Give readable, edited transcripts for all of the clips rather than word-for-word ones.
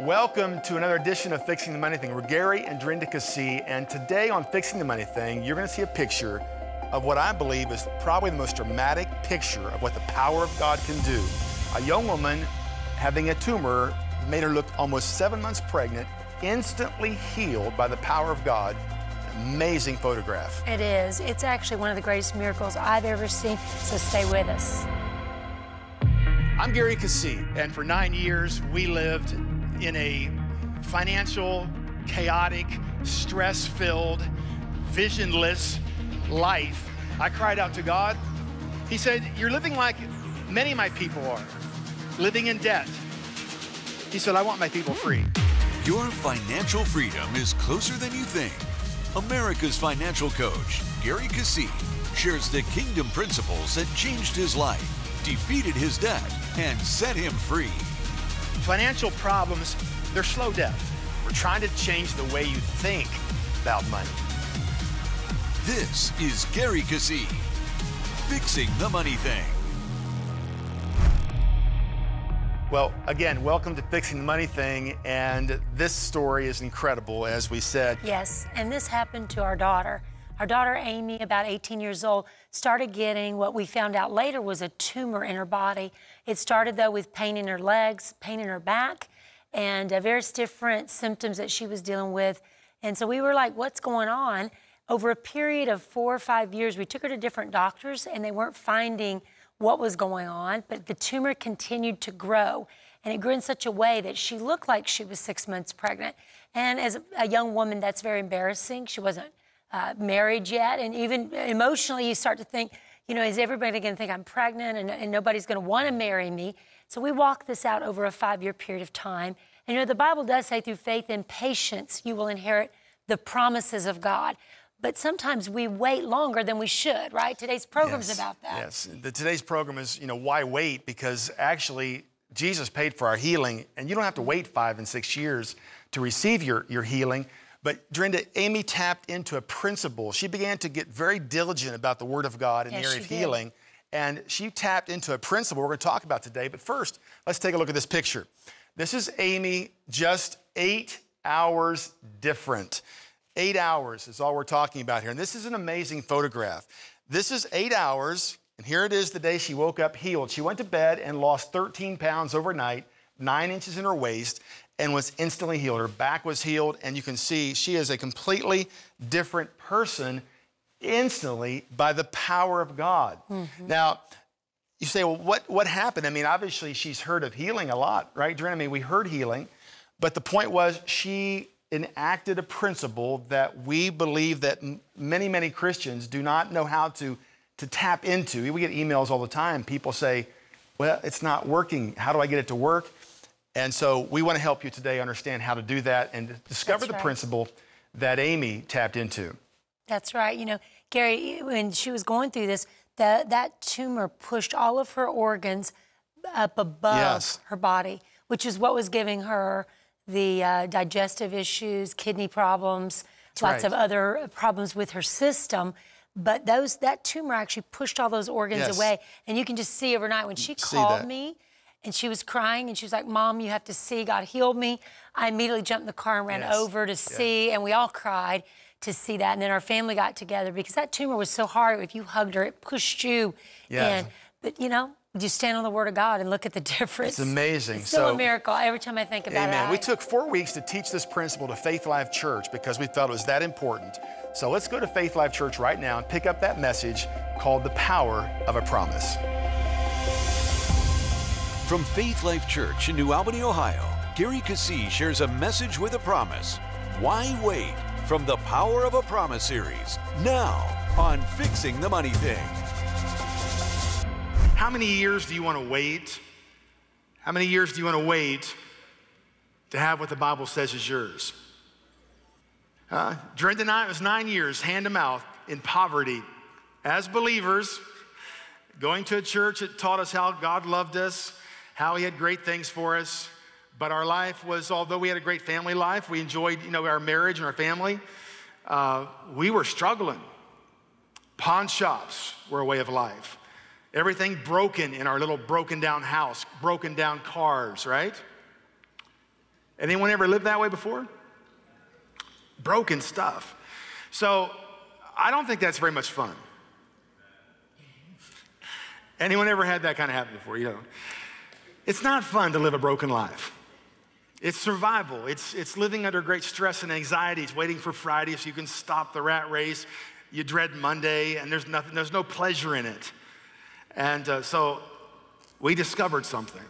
Welcome to another edition of Fixing the Money Thing. We're Gary and Drenda Keesee, and today on Fixing the Money Thing, you're going to see a picture of what I believe is probably the most dramatic picture of what the power of God can do. A young woman having a tumor made her look almost 7 months pregnant, instantly healed by the power of God. Amazing photograph. It is. It's actually one of the greatest miracles I've ever seen, so stay with us. I'm Gary Keesee, and for 9 years, we lived in a financial, chaotic, stress-filled, visionless life. I cried out to God. He said, "You're living like many of my people are, living in debt." He said, "I want my people free." Your financial freedom is closer than you think. America's financial coach, Gary Keesee, shares the kingdom principles that changed his life, defeated his debt, and set him free. Financial problems, they're slow death. We're trying to change the way you think about money. This is Gary Keesee, Fixing the Money Thing. Well, again, welcome to Fixing the Money Thing, and this story is incredible, as we said. Yes, and this happened to our daughter. Our daughter, Amy, about 18 years old, started getting what we found out later was a tumor in her body. It started, though, with pain in her legs, pain in her back, and various different symptoms that she was dealing with. And so we were like, what's going on? Over a period of 4 or 5 years, we took her to different doctors, and they weren't finding what was going on, but the tumor continued to grow. And it grew in such a way that she looked like she was 6 months pregnant. And as a young woman, that's very embarrassing. She wasn't married yet, and even emotionally you start to think, you know, is everybody going to think I'm pregnant and nobody's going to want to marry me? So we walked this out over a 5-year period of time. And, you know, the Bible does say through faith and patience you will inherit the promises of God. But sometimes we wait longer than we should, right? Today's program's about that. Yes, today's program is, you know, why wait? Because actually Jesus paid for our healing, and you don't have to wait 5 and 6 years to receive your healing. But Drenda, Amy tapped into a principle. She began to get very diligent about the Word of God in the area of healing. And she tapped into a principle we're going to talk about today. But first, let's take a look at this picture. This is Amy, just 8 hours different. 8 hours is all we're talking about here. And this is an amazing photograph. This is 8 hours, and here it is the day she woke up healed. She went to bed and lost 13 pounds overnight, 9 inches in her waist, and was instantly healed. Her back was healed, and you can see she is a completely different person instantly by the power of God. Mm-hmm. Now, you say, well, what happened? I mean, obviously, she's heard of healing a lot, right, Drenda? I mean, we heard healing, but the point was she enacted a principle that we believe that many, many Christians do not know how to tap into. We get emails all the time. People say, well, it's not working. How do I get it to work? And so we want to help you today understand how to do that and discover the principle that Amy tapped into. That's right. You know, Gary, when she was going through this, that tumor pushed all of her organs up above her body, which is what was giving her the digestive issues, kidney problems, lots of other problems with her system. But that tumor actually pushed all those organs away. And you can just see overnight when she called me, and she was crying, and she was like, Mom, you have to see, God healed me. I immediately jumped in the car and ran over to see, and we all cried to see that. And then our family got together because that tumor was so hard. If you hugged her, it pushed you in. But, you know, you stand on the Word of God and look at the difference. It's amazing. It's still a miracle every time I think about it. We took 4 weeks to teach this principle to Faith Life Church because we felt it was that important. So let's go to Faith Life Church right now and pick up that message called The Power of a Promise. From Faith Life Church in New Albany, Ohio, Gary Keesee shares a message with a promise. Why wait? From the Power of a Promise series, now on Fixing the Money Thing. How many years do you want to wait? How many years do you want to wait to have what the Bible says is yours? Drenda and I, it was 9 years, hand to mouth, in poverty, as believers, going to a church that taught us how God loved us, how He had great things for us, but our life was, although we had a great family life, we enjoyed, you know, our marriage and our family, we were struggling. Pawn shops were a way of life. Everything broken in our little broken down house, broken down cars, right? Anyone ever lived that way before? Broken stuff. So I don't think that's very much fun. Anyone ever had that kind of happen before? You know, it's not fun to live a broken life. It's survival. It's living under great stress and anxiety. It's waiting for Friday so you can stop the rat race. You dread Monday, and there's no pleasure in it. And so we discovered something.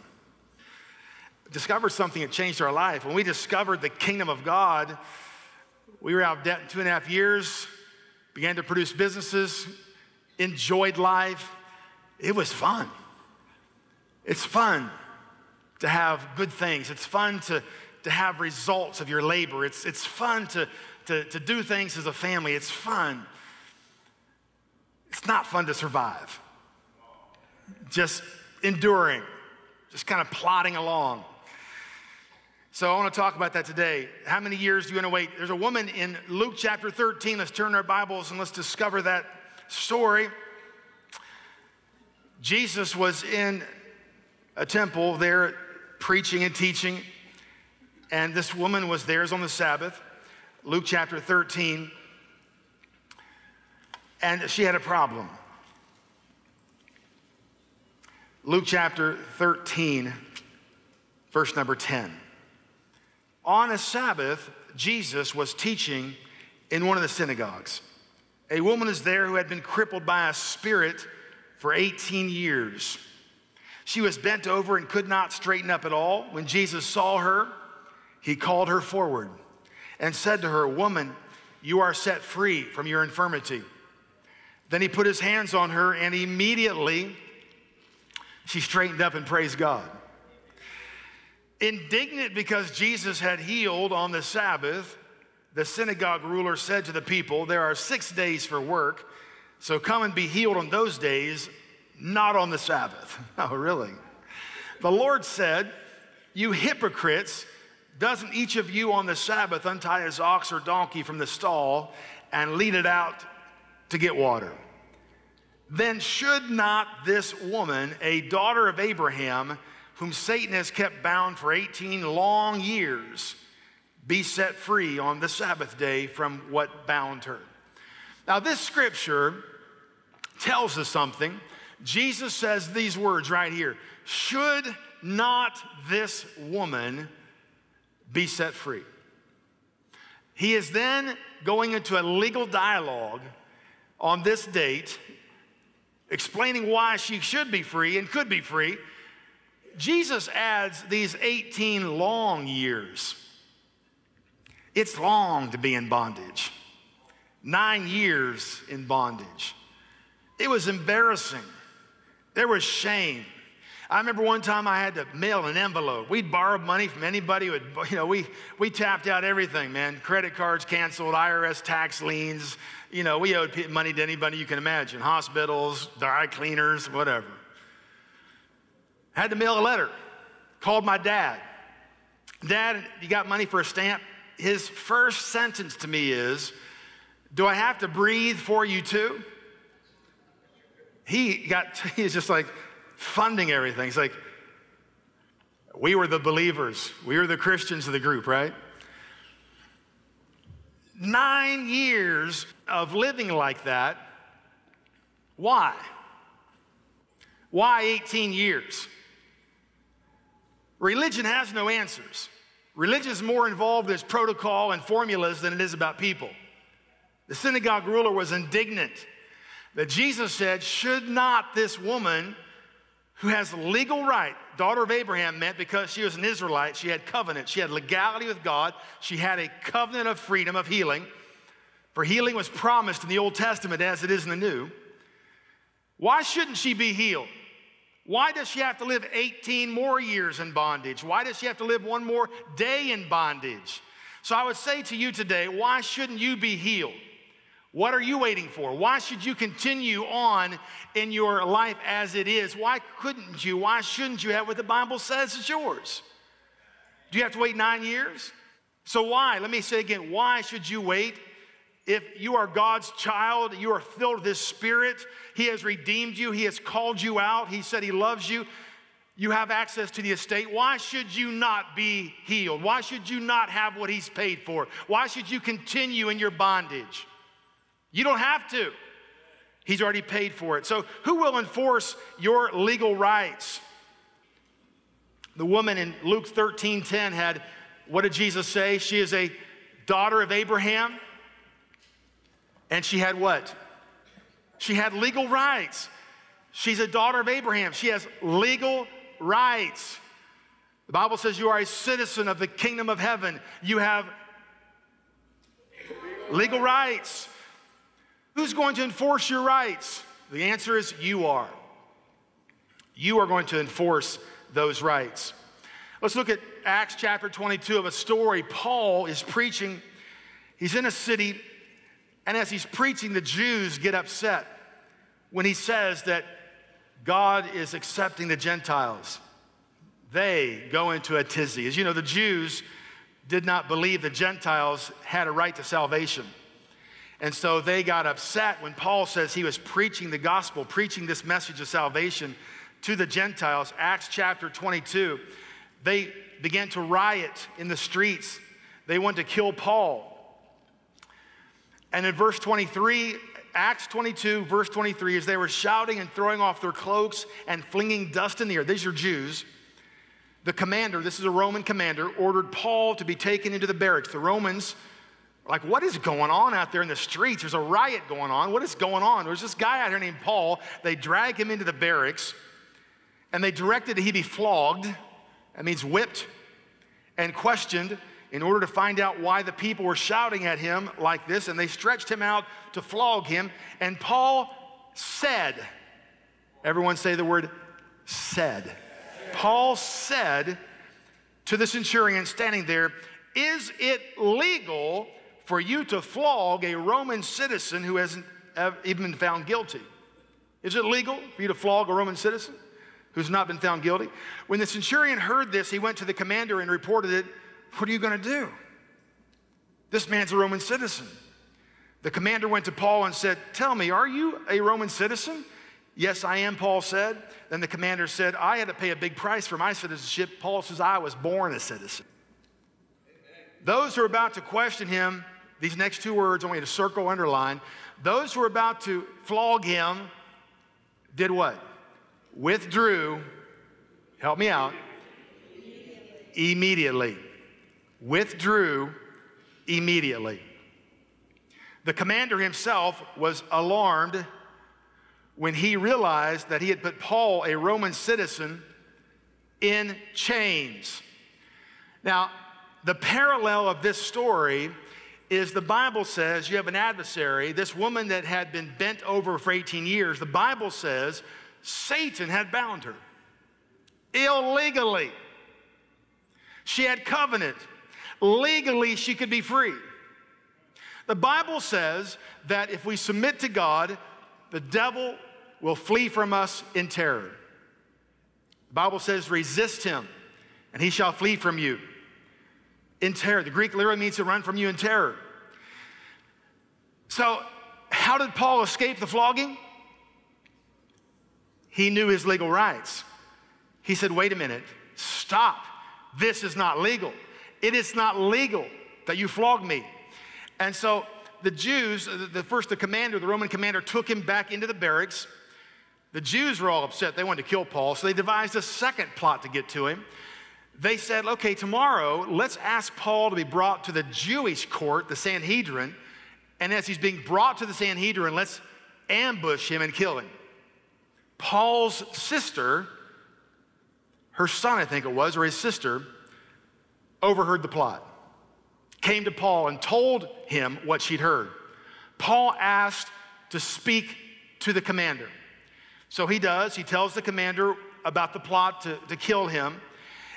Discovered something that changed our life. When we discovered the kingdom of God, we were out of debt in 2.5 years, began to produce businesses, enjoyed life. It was fun. It's fun to have good things. It's fun to have results of your labor. It's fun to do things as a family. It's fun. It's not fun to survive. Just enduring, just kind of plodding along. So I want to talk about that today. How many years do you want to wait? There's a woman in Luke chapter 13. Let's turn our Bibles and let's discover that story. Jesus was in a temple there preaching and teaching, and this woman was there on the Sabbath, Luke chapter 13, and she had a problem. Luke chapter 13, verse number 10. On a Sabbath, Jesus was teaching in one of the synagogues. A woman is there who had been crippled by a spirit for 18 years. She was bent over and could not straighten up at all. When Jesus saw her, he called her forward and said to her, "Woman, you are set free from your infirmity." Then he put his hands on her, and immediately she straightened up and praised God. Indignant because Jesus had healed on the Sabbath, the synagogue ruler said to the people, "There are 6 days for work, so come and be healed on those days, not on the Sabbath." Oh, really? The Lord said, "You hypocrites, doesn't each of you on the Sabbath untie his ox or donkey from the stall and lead it out to get water? Then should not this woman, a daughter of Abraham, whom Satan has kept bound for 18 long years, be set free on the Sabbath day from what bound her?" Now, this scripture tells us something. Jesus says these words right here: should not this woman be set free? He is then going into a legal dialogue on this date, explaining why she should be free and could be free. Jesus adds these 18 long years. It's long to be in bondage. 9 years in bondage. It was embarrassing. There was shame. I remember one time I had to mail an envelope. We'd borrowed money from anybody who had, you know, we tapped out everything, man. Credit cards canceled, IRS tax liens. You know, we owed money to anybody you can imagine. Hospitals, dry cleaners, whatever. I had to mail a letter. Called my dad. "Dad, you got money for a stamp?" His first sentence to me is, "Do I have to breathe for you too?" He's just like funding everything. He's like, we were the believers. We were the Christians of the group, right? 9 years of living like that. Why? Why 18 years? Religion has no answers. Religion is more involved in its protocol and formulas than it is about people. The synagogue ruler was indignant that Jesus said, should not this woman who has legal right, daughter of Abraham meant because she was an Israelite, she had covenant, she had legality with God, she had a covenant of freedom of healing, for healing was promised in the Old Testament as it is in the New. Why shouldn't she be healed? Why does she have to live 18 more years in bondage? Why does she have to live one more day in bondage? So I would say to you today, why shouldn't you be healed? What are you waiting for? Why should you continue on in your life as it is? Why couldn't you? Why shouldn't you have what the Bible says is yours? Do you have to wait 9 years? So why? Let me say again, why should you wait? If you are God's child, you are filled with His Spirit. He has redeemed you. He has called you out. He said He loves you. You have access to the estate. Why should you not be healed? Why should you not have what he's paid for? Why should you continue in your bondage? You don't have to. He's already paid for it. So who will enforce your legal rights? The woman in Luke 13:10 had, what did Jesus say? She is a daughter of Abraham. And she had what? She had legal rights. She's a daughter of Abraham. She has legal rights. The Bible says you are a citizen of the kingdom of heaven. You have legal rights. Who's going to enforce your rights? The answer is you are. You are going to enforce those rights. Let's look at Acts chapter 22 of a story. Paul is preaching. He's in a city, and as he's preaching, the Jews get upset when he says that God is accepting the Gentiles. They go into a tizzy. As you know, the Jews did not believe the Gentiles had a right to salvation. And so they got upset when Paul says he was preaching the gospel, preaching this message of salvation to the Gentiles. Acts chapter 22. They began to riot in the streets. They wanted to kill Paul. And in verse 23, Acts 22, verse 23, as they were shouting and throwing off their cloaks and flinging dust in the air. These are Jews. The commander, this is a Roman commander, ordered Paul to be taken into the barracks. The Romans were like, what is going on out there in the streets? There's a riot going on. What is going on? There's this guy out here named Paul. They drag him into the barracks, and they directed that he be flogged. That means whipped and questioned in order to find out why the people were shouting at him like this, and they stretched him out to flog him. And Paul said, everyone say the word said. Paul said to the centurion standing there, is it legal for you to flog a Roman citizen who hasn't even been found guilty? Is it legal for you to flog a Roman citizen who's not been found guilty? When the centurion heard this, he went to the commander and reported it. What are you going to do? This man's a Roman citizen. The commander went to Paul and said, tell me, are you a Roman citizen? Yes, I am, Paul said. Then the commander said, I had to pay a big price for my citizenship. Paul says, I was born a citizen. Amen. Those who are about to question him, these next two words, I want you to circle, underline. Those who are about to flog him did what? Withdrew, help me out, immediately. Withdrew immediately. The commander himself was alarmed when he realized that he had put Paul, a Roman citizen, in chains. Now, the parallel of this story is the Bible says you have an adversary, this woman that had been bent over for 18 years, the Bible says Satan had bound her illegally. She had covenant. Legally, she could be free. The Bible says that if we submit to God, the devil will flee from us in terror. The Bible says, resist him, and he shall flee from you in terror. The Greek literally means to run from you in terror. So how did Paul escape the flogging? He knew his legal rights. He said, wait a minute, stop. This is not legal. It is not legal that you flog me. And so the Jews, the commander, the Roman commander, took him back into the barracks. The Jews were all upset. They wanted to kill Paul, so they devised a second plot to get to him. They said, okay, tomorrow, let's ask Paul to be brought to the Jewish court, the Sanhedrin, and as he's being brought to the Sanhedrin, let's ambush him and kill him. Paul's sister, her son, I think it was, or his sister, overheard the plot, came to Paul and told him what she'd heard. Paul asked to speak to the commander. So he does. He tells the commander about the plot to kill him.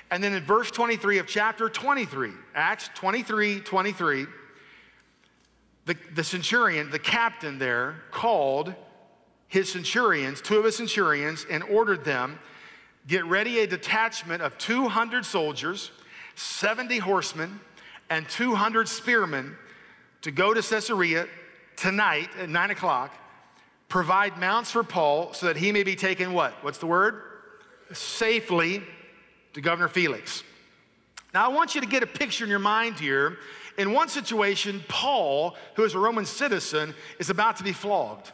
And then in verse 23 of chapter 23, Acts 23, 23, the centurion, the captain there, called his centurions, two of his centurions, and ordered them, get ready a detachment of 200 soldiers, 70 horsemen, and 200 spearmen to go to Caesarea tonight at 9 o'clock, provide mounts for Paul so that he may be taken what? What's the word? safely to Governor Felix. Now, I want you to get a picture in your mind here. In one situation, Paul, who is a Roman citizen, is about to be flogged.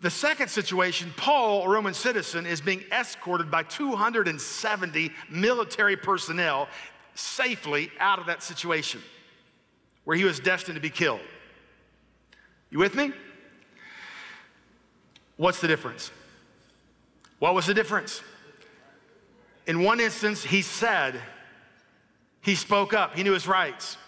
The second situation, Paul, a Roman citizen, is being escorted by 270 military personnel safely out of that situation where he was destined to be killed. You with me? What's the difference? What was the difference? In one instance, he said, he spoke up, he knew his rights.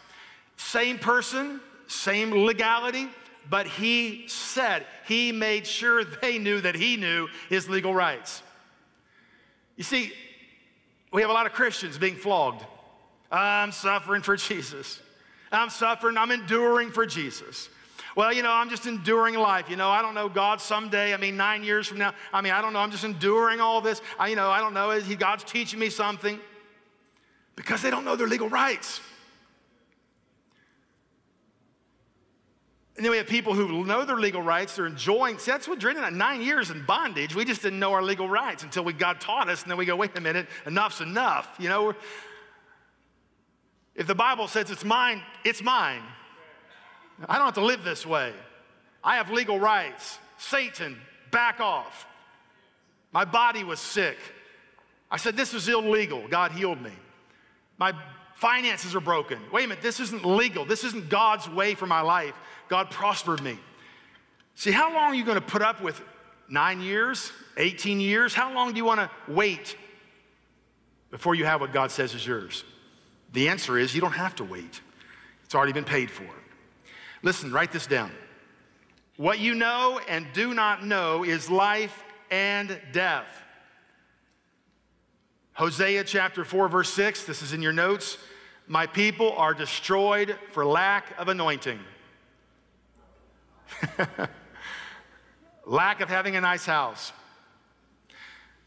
Same person, same legality, but he said, he made sure they knew that he knew his legal rights. You see, we have a lot of Christians being flogged. I'm suffering for Jesus. I'm suffering, I'm enduring for Jesus. Well, you know, I'm just enduring life. You know, I don't know God someday. I mean, 9 years from now. I mean, I don't know. I'm just enduring all this. I don't know. God's teaching me something. Because they don't know their legal rights. And then we have people who know their legal rights. They're enjoying. See, that's what Drenda and I, 9 years in bondage. We just didn't know our legal rights until God taught us. And then we go, wait a minute, enough's enough. You know, if the Bible says it's mine, it's mine. I don't have to live this way. I have legal rights. Satan, back off. My body was sick. I said, this is illegal. God healed me. My finances are broken. Wait a minute, this isn't legal. This isn't God's way for my life. God prospered me. See, how long are you going to put up with 9 years, 18 years? How long do you want to wait before you have what God says is yours? The answer is you don't have to wait. It's already been paid for. Listen, write this down. What you know and do not know is life and death. Hosea chapter 4, verse 6, this is in your notes. My people are destroyed for lack of anointing. Lack of having a nice house.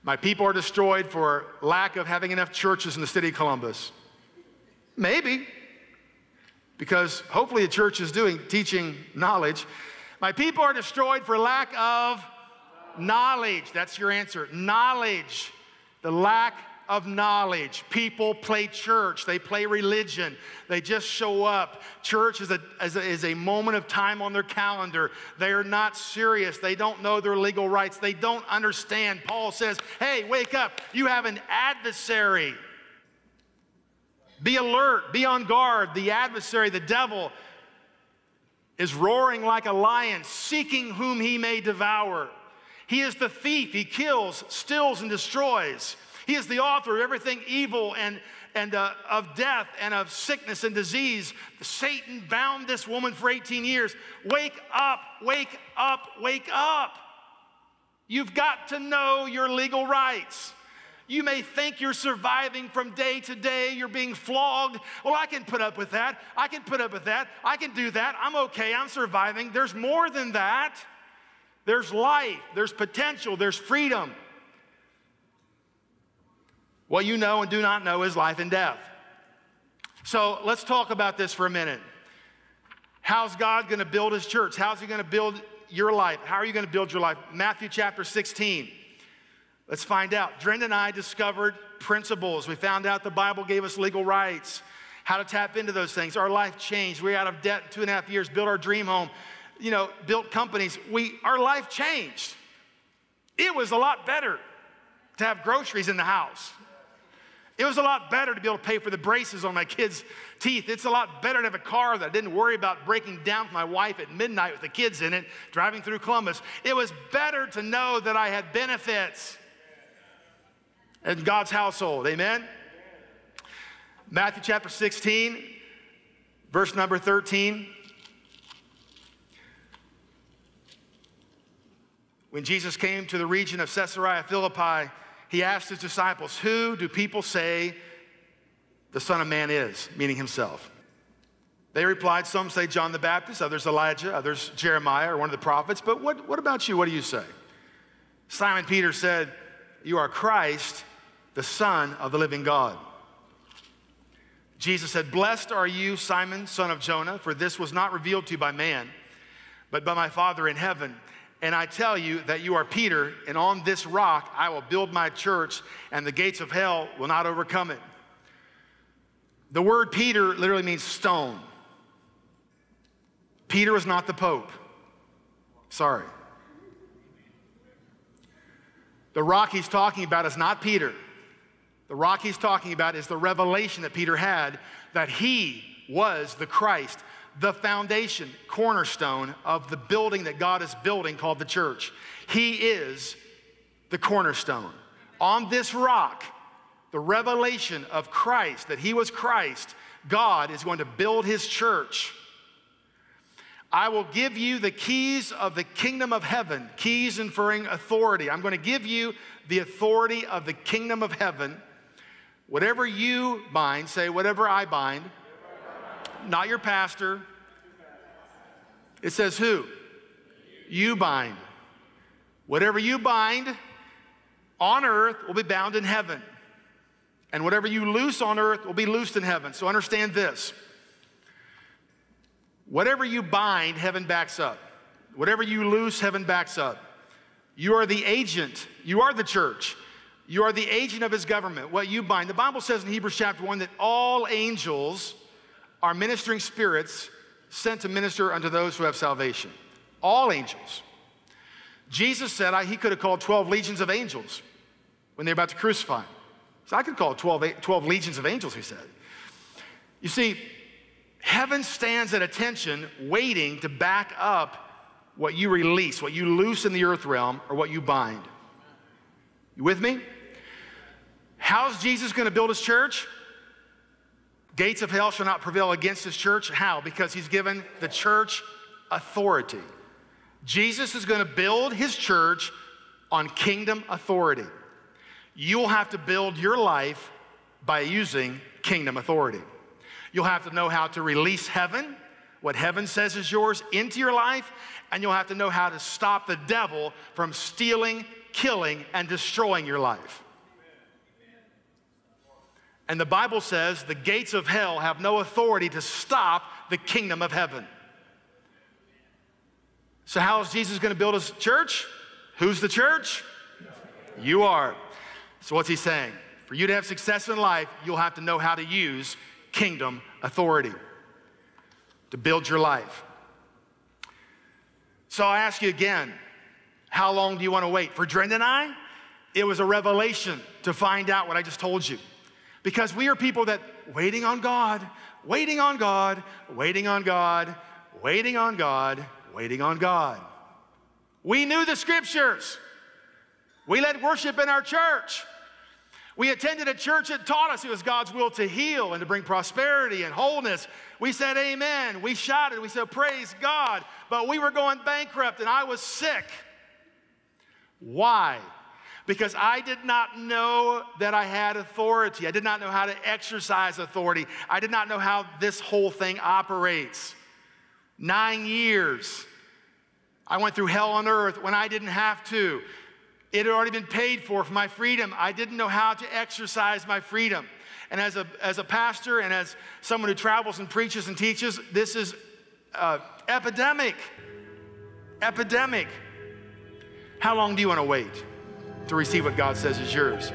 My people are destroyed for lack of having enough churches in the city of Columbus. Maybe. Because hopefully the church is teaching knowledge. My people are destroyed for lack of knowledge. That's your answer. Knowledge. The lack of knowledge. People play church. They play religion. They just show up. Church is a moment of time on their calendar. They are not serious. They don't know their legal rights. They don't understand. Paul says, hey, wake up. You have an adversary. Be alert, be on guard. The adversary, the devil, is roaring like a lion, seeking whom he may devour. He is the thief. He kills, steals, and destroys. He is the author of everything evil and of death and of sickness and disease. Satan bound this woman for 18 years. Wake up, wake up, wake up. You've got to know your legal rights. You may think you're surviving from day to day. You're being flogged. Well, I can put up with that. I can put up with that. I can do that. I'm okay. I'm surviving. There's more than that. There's life. There's potential. There's freedom. What you know and do not know is life and death. So let's talk about this for a minute. How's God going to build his church? How's he going to build your life? How are you going to build your life? Matthew chapter 16. Let's find out. Drenda and I discovered principles. We found out the Bible gave us legal rights, how to tap into those things. Our life changed. We were out of debt in 2.5 years, built our dream home, you know, built companies. Our life changed. It was a lot better to have groceries in the house. It was a lot better to be able to pay for the braces on my kids' teeth. It's a lot better to have a car that I didn't worry about breaking down with my wife at midnight with the kids in it, driving through Columbus. It was better to know that I had benefits. In God's household, amen? Matthew chapter 16, verse number 13. When Jesus came to the region of Caesarea Philippi, he asked his disciples, who do people say the Son of Man is, meaning himself? They replied, some say John the Baptist, others Elijah, others Jeremiah or one of the prophets. But what about you? What do you say? Simon Peter said, you are Christ, the Son of the living God. Jesus said, blessed are you, Simon, son of Jonah, for this was not revealed to you by man, but by my Father in heaven. And I tell you that you are Peter, and on this rock I will build my church, and the gates of hell will not overcome it. The word Peter literally means stone. Peter was not the Pope. Sorry. The rock he's talking about is not Peter. The rock he's talking about is the revelation that Peter had that he was the Christ, the foundation, cornerstone of the building that God is building called the church. He is the cornerstone. On this rock, the revelation of Christ, that he was Christ, God is going to build his church. I will give you the keys of the kingdom of heaven, keys inferring authority. I'm going to give you the authority of the kingdom of heaven. Whatever you bind, say whatever I bind. Not your pastor. It says who? You bind. Whatever you bind on earth will be bound in heaven. And whatever you loose on earth will be loosed in heaven. So understand this. Whatever you bind, heaven backs up. Whatever you loose, heaven backs up. You are the agent. You are the church. You are the agent of his government. What you bind. The Bible says in Hebrews chapter 1 that all angels are ministering spirits sent to minister unto those who have salvation. All angels. Jesus said he could have called 12 legions of angels when they're about to crucify him. So I could call 12 legions of angels, he said. You see, heaven stands at attention waiting to back up what you release, what you loose in the earth realm, or what you bind. You with me? How's Jesus going to build his church? Gates of hell shall not prevail against his church. How? Because he's given the church authority. Jesus is going to build his church on kingdom authority. You'll have to build your life by using kingdom authority. You'll have to know how to release heaven, what heaven says is yours, into your life, and you'll have to know how to stop the devil from stealing, killing, and destroying your life. And the Bible says the gates of hell have no authority to stop the kingdom of heaven. So how is Jesus going to build his church? Who's the church? You are. So what's he saying? For you to have success in life, you'll have to know how to use kingdom authority to build your life. So I ask you again, how long do you want to wait? For Drenda and I, it was a revelation to find out what I just told you. Because we are people that waiting on God, waiting on God, waiting on God, waiting on God, waiting on God. We knew the scriptures. We led worship in our church. We attended a church that taught us it was God's will to heal and to bring prosperity and wholeness. We said amen. We shouted. We said praise God. But we were going bankrupt and I was sick. Why? Because I did not know that I had authority. I did not know how to exercise authority. I did not know how this whole thing operates. 9 years. I went through hell on earth when I didn't have to. It had already been paid for my freedom. I didn't know how to exercise my freedom. And as a pastor and as someone who travels and preaches and teaches, this is epidemic. Epidemic. How long do you want to wait to receive what God says is yours?